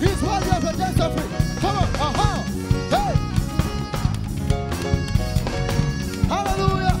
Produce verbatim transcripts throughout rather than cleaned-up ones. He's worthy of a dance of it. Come on, aha, hey. Hallelujah.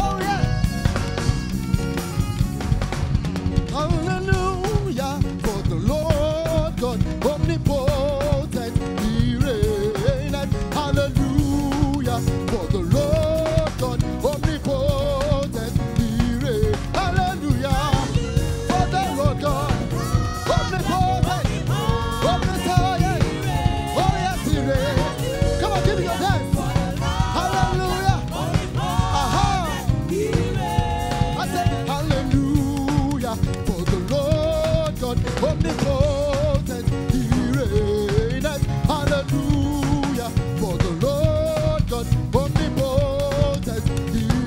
Oh yeah. Hallelujah for the Lord God omnipotent. He reigneth. Hallelujah for the Lord God omnipotent. He reigneth. Hallelujah for the Lord God.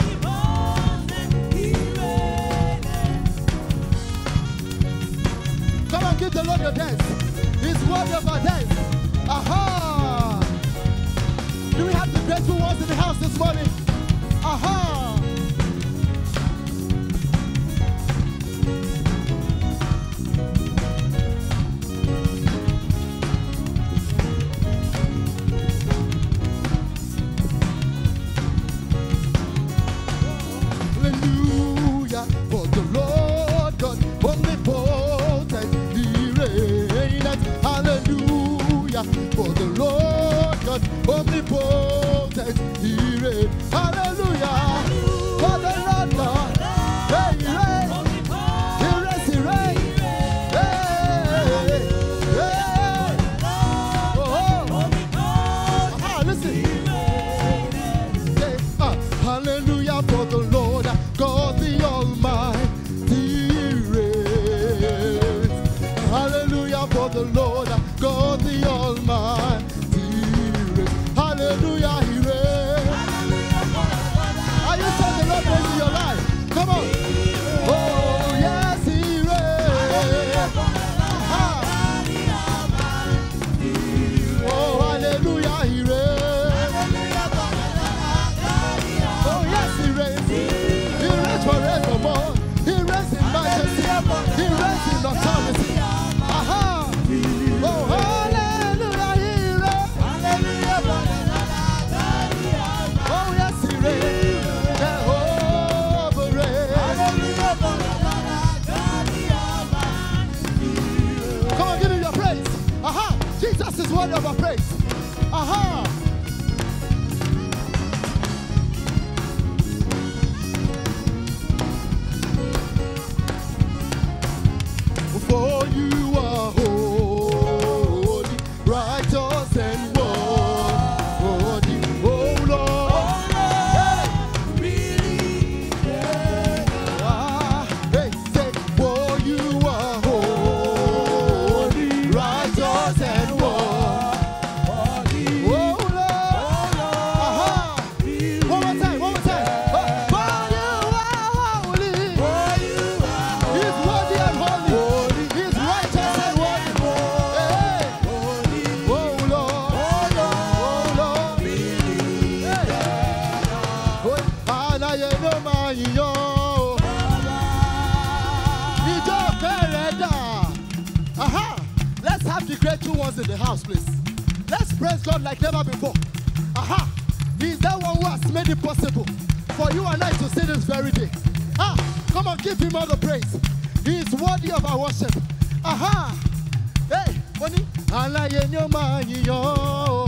The Lord your dance. He's worthy of our dance. Aha! Do we have the grateful ones in the house this morning? Aha! Hallelujah for the Lord God omnipotent. Hallelujah for the Lord God omnipotent. He reigns. Hallelujah for the Lord God. Hey, he reigns. He reigns. He reigns. Hey, hey. Oh, oh. Ah, listen. Hey, ah. Hallelujah for the Lord God the Almighty. The Lord God the Almighty reigns. Hallelujah, He reigns. Are you saying the Lord reigns in your life? Come on. Oh yes, He reigns. Oh hallelujah, He reigns. Oh yes, He reigns. He reigns forevermore. He reigns in majesty. He reigns in authority. Aha. Oh, hallelujah, He reigns. Oh, yes, He reigns. Jehovah reigns. Come on, give Him your praise. Aha! Jesus is worthy of our praise. Aha! For You are holy. Two ones in the house, please. Let's praise God like never before. Aha! He's the one who has made it possible for you and I to see this very day. Ah! Come on, give Him all the praise. He is worthy of our worship. Aha! Hey, money. Oh!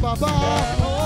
Baba.